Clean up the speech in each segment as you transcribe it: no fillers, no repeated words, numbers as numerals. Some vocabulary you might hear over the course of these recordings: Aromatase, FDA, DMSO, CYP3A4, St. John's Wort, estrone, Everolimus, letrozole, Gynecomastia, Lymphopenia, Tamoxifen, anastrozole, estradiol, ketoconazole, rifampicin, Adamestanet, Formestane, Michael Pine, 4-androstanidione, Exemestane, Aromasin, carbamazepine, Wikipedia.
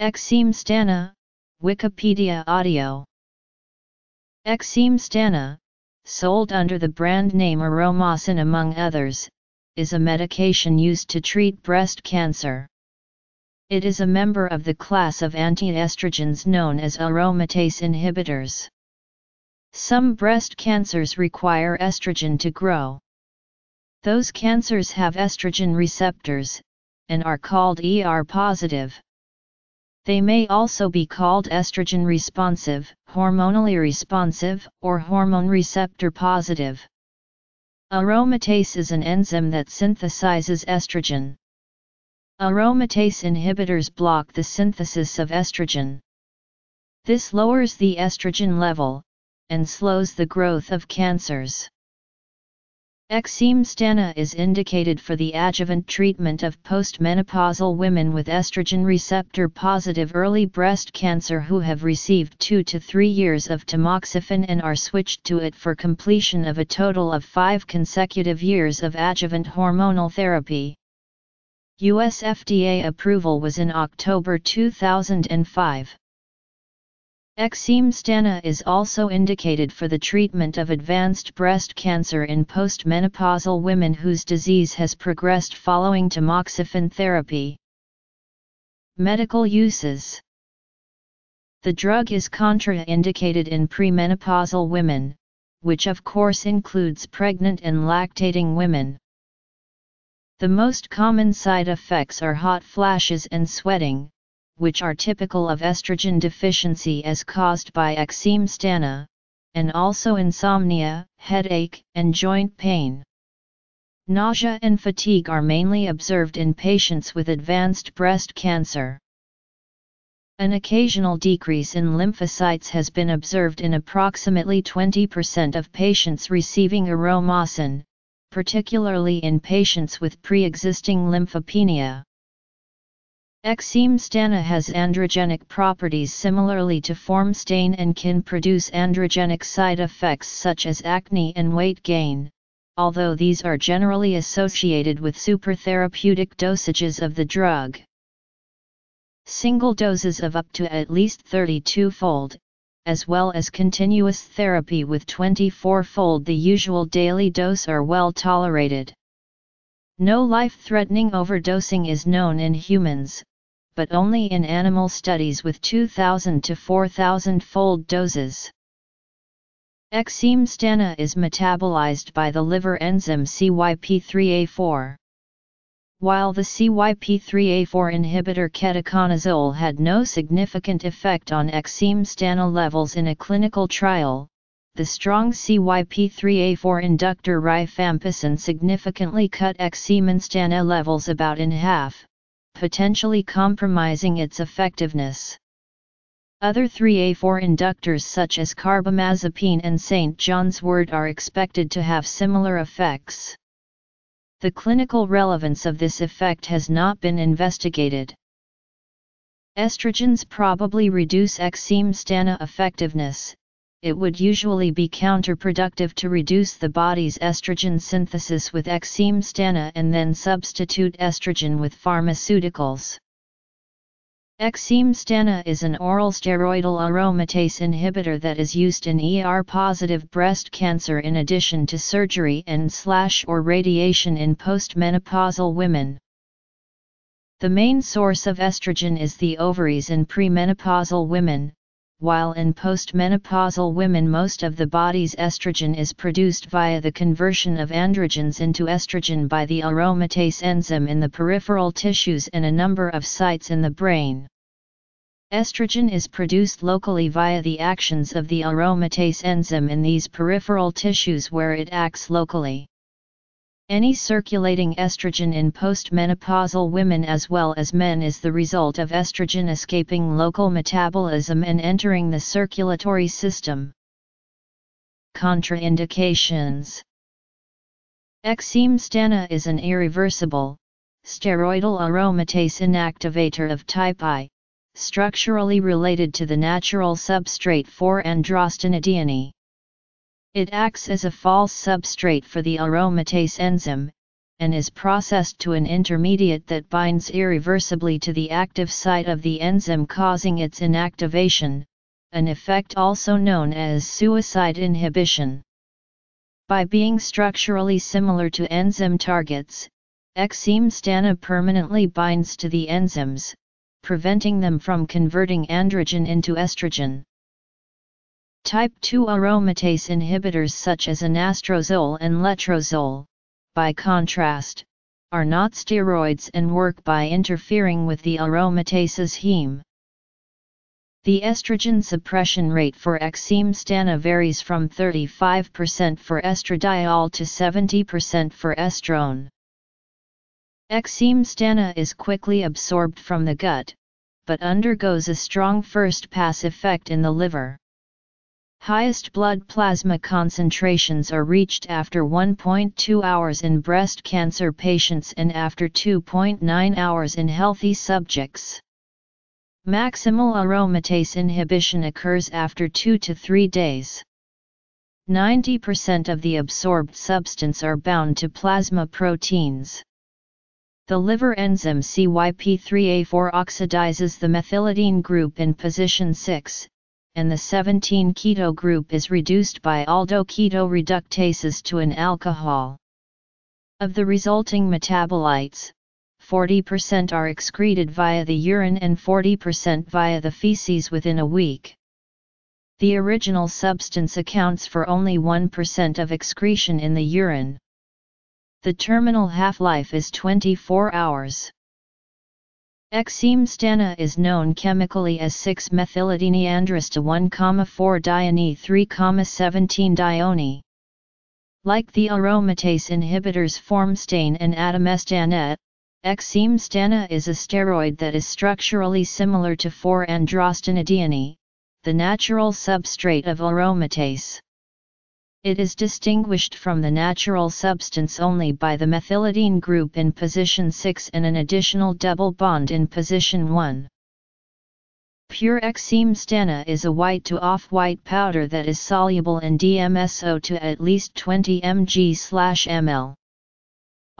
Exemestane, Wikipedia audio. Exemestane, sold under the brand name Aromasin among others, is a medication used to treat breast cancer. It is a member of the class of anti-estrogens known as aromatase inhibitors. Some breast cancers require estrogen to grow. Those cancers have estrogen receptors, and are called ER-positive. They may also be called estrogen responsive, hormonally responsive, or hormone receptor positive. Aromatase is an enzyme that synthesizes estrogen. Aromatase inhibitors block the synthesis of estrogen. This lowers the estrogen level, and slows the growth of cancers. Exemestane is indicated for the adjuvant treatment of postmenopausal women with estrogen receptor-positive early breast cancer who have received 2 to 3 years of tamoxifen and are switched to it for completion of a total of 5 consecutive years of adjuvant hormonal therapy. U.S. FDA approval was in October 2005. Exemestane is also indicated for the treatment of advanced breast cancer in postmenopausal women whose disease has progressed following tamoxifen therapy. Medical uses. The drug is contraindicated in premenopausal women, which of course includes pregnant and lactating women. The most common side effects are hot flashes and sweating, which are typical of estrogen deficiency as caused by exemestane, and also insomnia, headache, and joint pain. Nausea and fatigue are mainly observed in patients with advanced breast cancer. An occasional decrease in lymphocytes has been observed in approximately 20% of patients receiving Aromasin, particularly in patients with pre-existing lymphopenia. Exemestane has androgenic properties similarly to Formestane and can produce androgenic side effects such as acne and weight gain, although these are generally associated with supertherapeutic dosages of the drug. Single doses of up to at least 32-fold, as well as continuous therapy with 24-fold the usual daily dose are well tolerated. No life-threatening overdosing is known in humans, but only in animal studies with 2,000 to 4,000-fold doses. Exemestane is metabolized by the liver enzyme CYP3A4. While the CYP3A4 inhibitor ketoconazole had no significant effect on exemestane levels in a clinical trial, the strong CYP3A4 inductor rifampicin significantly cut exemestane levels about in half, potentially compromising its effectiveness. Other 3A4 inductors such as carbamazepine and St. John's Wort are expected to have similar effects. The clinical relevance of this effect has not been investigated. Estrogens probably reduce exemestane effectiveness. It would usually be counterproductive to reduce the body's estrogen synthesis with exemestane and then substitute estrogen with pharmaceuticals. Exemestane is an oral steroidal aromatase inhibitor that is used in ER-positive breast cancer in addition to surgery and/or radiation in postmenopausal women. The main source of estrogen is the ovaries in premenopausal women, while in postmenopausal women most of the body's estrogen is produced via the conversion of androgens into estrogen by the aromatase enzyme in the peripheral tissues and a number of sites in the brain. Estrogen is produced locally via the actions of the aromatase enzyme in these peripheral tissues where it acts locally. Any circulating estrogen in postmenopausal women as well as men is the result of estrogen escaping local metabolism and entering the circulatory system. Contraindications. Exemestane is an irreversible, steroidal aromatase inactivator of type I, structurally related to the natural substrate 4-androstanidione. It acts as a false substrate for the aromatase enzyme, and is processed to an intermediate that binds irreversibly to the active site of the enzyme, causing its inactivation, an effect also known as suicide inhibition. By being structurally similar to enzyme targets, Exemestane permanently binds to the enzymes, preventing them from converting androgen into estrogen. Type 2 aromatase inhibitors such as anastrozole and letrozole, by contrast, are not steroids and work by interfering with the aromatase's heme. The estrogen suppression rate for Exemestane varies from 35% for estradiol to 70% for estrone. Exemestane is quickly absorbed from the gut, but undergoes a strong first-pass effect in the liver. Highest blood plasma concentrations are reached after 1.2 hours in breast cancer patients and after 2.9 hours in healthy subjects. Maximal aromatase inhibition occurs after 2 to 3 days. 90% of the absorbed substance are bound to plasma proteins. The liver enzyme CYP3A4 oxidizes the methylidine group in position 6, and the 17-keto group is reduced by aldoketo reductases to an alcohol. Of the resulting metabolites, 40% are excreted via the urine and 40% via the feces within a week. The original substance accounts for only 1% of excretion in the urine. The terminal half-life is 24 hours. Exemestane is known chemically as 6-methylidiniandroste1,4-diene3,17-dione. Like the aromatase inhibitors Formestane and Adamestanet, Exemestane is a steroid that is structurally similar to 4-androstanidione, the natural substrate of aromatase. It is distinguished from the natural substance only by the methylidine group in position 6 and an additional double bond in position 1. Pure Exemestane is a white to off-white powder that is soluble in DMSO to at least 20 mg/ml.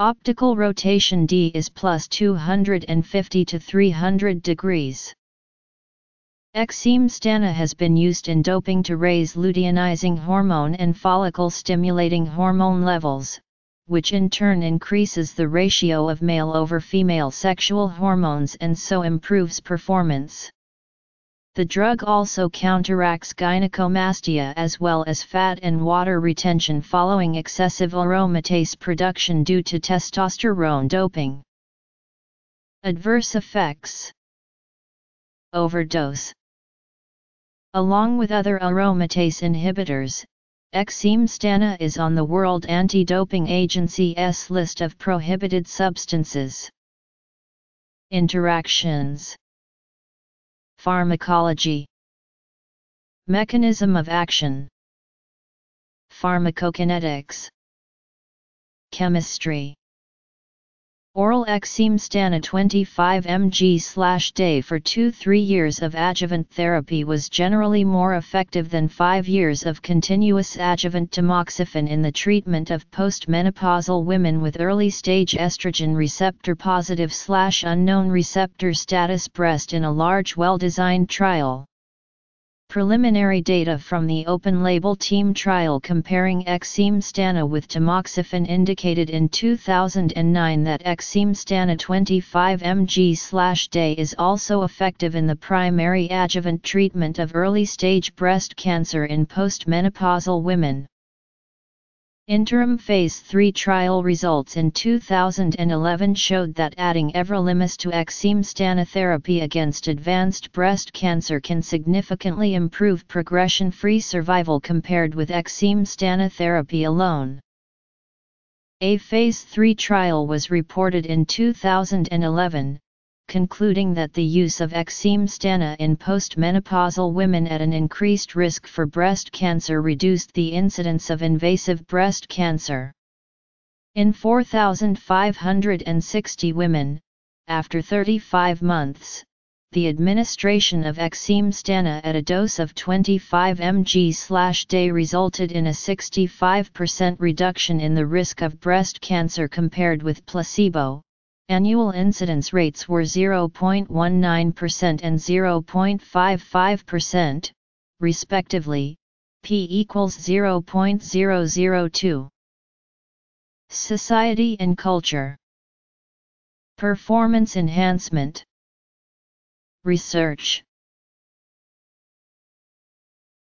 Optical rotation D is plus 250 to 300 degrees. Exemestane has been used in doping to raise luteinizing hormone and follicle-stimulating hormone levels, which in turn increases the ratio of male over female sexual hormones and so improves performance. The drug also counteracts gynecomastia as well as fat and water retention following excessive aromatase production due to testosterone doping. Adverse effects: overdose. Along with other aromatase inhibitors, Exemestane is on the World Anti-Doping Agency's list of prohibited substances. Interactions. Pharmacology. Mechanism of action. Pharmacokinetics. Chemistry. Oral Exemestane 25 mg/day for 2-3 years of adjuvant therapy was generally more effective than 5 years of continuous adjuvant tamoxifen in the treatment of postmenopausal women with early-stage estrogen receptor-positive/unknown receptor status breast in a large well-designed trial. Preliminary data from the open-label team trial comparing Exemestane with tamoxifen indicated in 2009 that Exemestane 25 mg/day is also effective in the primary adjuvant treatment of early-stage breast cancer in postmenopausal women. Interim Phase 3 trial results in 2011 showed that adding Everolimus to Exemestane therapy against advanced breast cancer can significantly improve progression-free survival compared with Exemestane therapy alone. A Phase 3 trial was reported in 2011, concluding that the use of Exemestane in postmenopausal women at an increased risk for breast cancer reduced the incidence of invasive breast cancer. In 4,560 women, after 35 months, the administration of exemestane at a dose of 25 mg/day resulted in a 65% reduction in the risk of breast cancer compared with placebo. Annual incidence rates were 0.19% and 0.55%, respectively, p = 0.002. Society and culture. Performance enhancement. Research.